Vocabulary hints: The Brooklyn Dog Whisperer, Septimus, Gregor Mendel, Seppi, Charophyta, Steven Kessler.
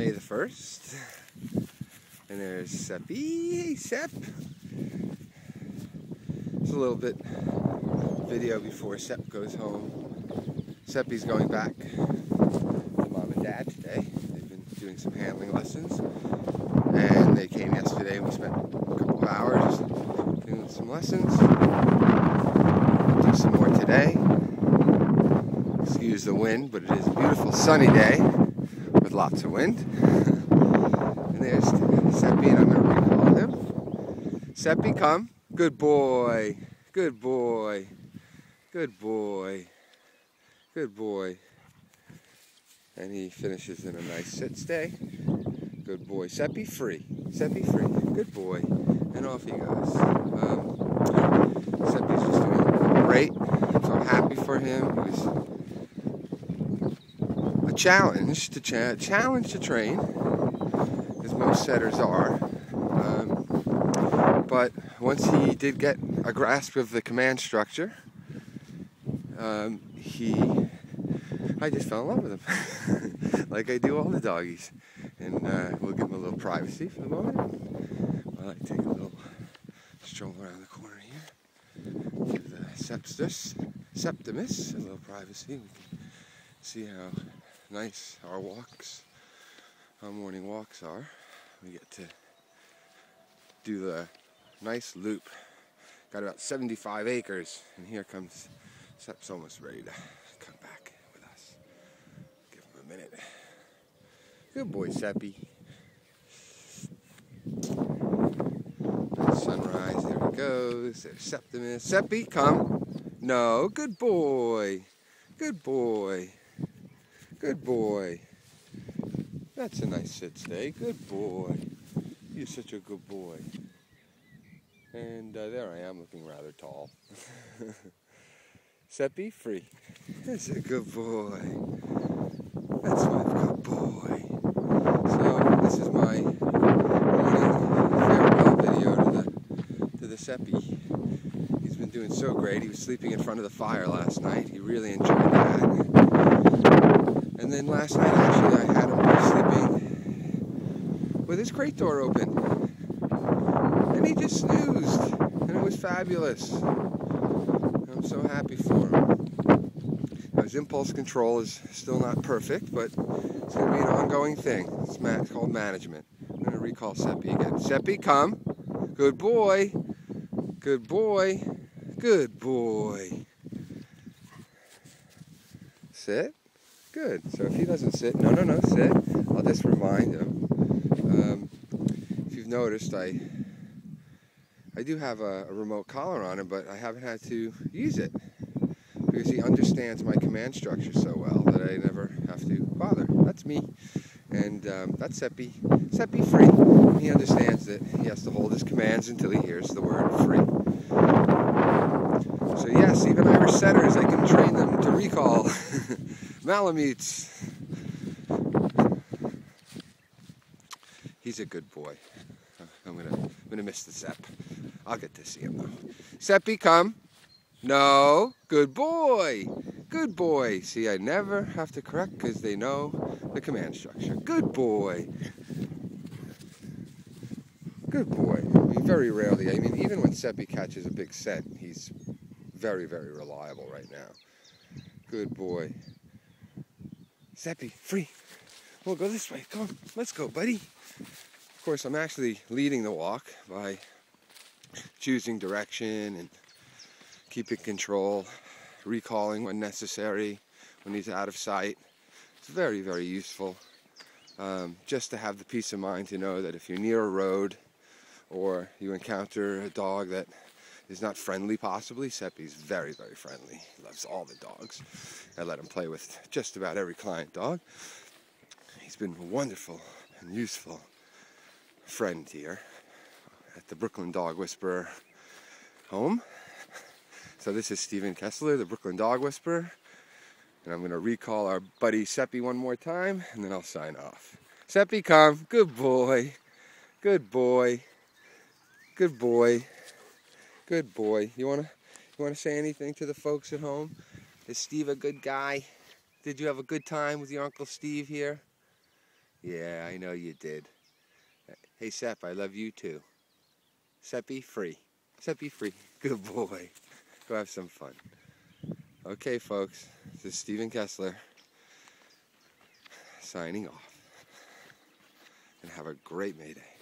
May the 1st. And there's Seppi. Hey, Sepp. It's a little bit video before Sepp goes home. Seppi's going back to Mom and Dad today. They've been doing some handling lessons. And they came yesterday and we spent a couple of hours doing some lessons. We'll do some more today. Excuse the wind, but it is a beautiful sunny day with lots of wind. And there's Seppi, and I'm going to recall him. Seppi, come. Good boy. Good boy. Good boy. Good boy. And he finishes in a nice sit stay. Good boy. Seppi free. Seppi free. Good boy. And off he goes. Seppi's just doing great. So I'm happy for him. It was a challenge to train, as most setters are. But once he did get a grasp of the command structure, I just fell in love with him, like I do all the doggies. And we'll give him a little privacy for the moment. While I take a little stroll around the corner here. Give Septimus a little privacy. We can see how nice our walks, our morning walks are. We get to do the nice loop. Got about 75 acres, and here comes Sep's almost ready to come back with us. Give him a minute. Good boy, Seppi. Sunrise, there he goes. There's Septimus. Seppi, come. No, good boy. Good boy. Good boy. That's a nice sit stay. Good boy. You're such a good boy. And there I am, looking rather tall. Seppi, free. That's a good boy. That's my good boy. So this is my farewell video to the Seppi. He's been doing so great. He was sleeping in front of the fire last night. He really enjoyed that. And then last night, actually, I had him sleeping with his crate door open. And he just snoozed, and it was fabulous. I'm so happy for him. Now, his impulse control is still not perfect, but it's going to be an ongoing thing. It's called management. I'm going to recall Seppi again. Seppi, come. Good boy. Good boy. Good boy. Sit. Good. So if he doesn't sit, no, sit. I'll just remind him. If you've noticed, I do have a remote collar on him, but I haven't had to use it because he understands my command structure so well that I never have to bother. That's me, and that's Seppi. Seppi free. He understands that he has to hold his commands until he hears the word free. So yes, even Irish setters, I can train them to recall Malamutes. He's a good boy. I'm gonna miss the Sepp. I'll get to see him though. Seppi, come. No. Good boy. Good boy. See, I never have to correct because they know the command structure. Good boy. Good boy. Very rarely. I mean, even when Seppi catches a big scent, he's very, very reliable right now. Good boy. Seppi, free. We'll go this way. Come on. Let's go, buddy. Of course, I'm actually leading the walk by choosing direction and keeping control, recalling when necessary, when he's out of sight. It's very, very useful just to have the peace of mind to know that if you're near a road or you encounter a dog that is not friendly possibly, Seppi's very, very friendly. He loves all the dogs. I let him play with just about every client dog. He's been wonderful and useful friend here at the Brooklyn Dog Whisperer home. So this is Steven Kessler, the Brooklyn Dog Whisperer, and I'm going to recall our buddy Seppi one more time, and then I'll sign off. Seppi, come. Good boy. Good boy. Good boy. Good boy. You want to say anything to the folks at home? Is Steve a good guy? Did you have a good time with your Uncle Steve here? Yeah, I know you did. Hey, Sepp, I love you too. Seppi free. Seppi free. Good boy. Go have some fun. Okay, folks. This is Steven Kessler signing off. And have a great May Day.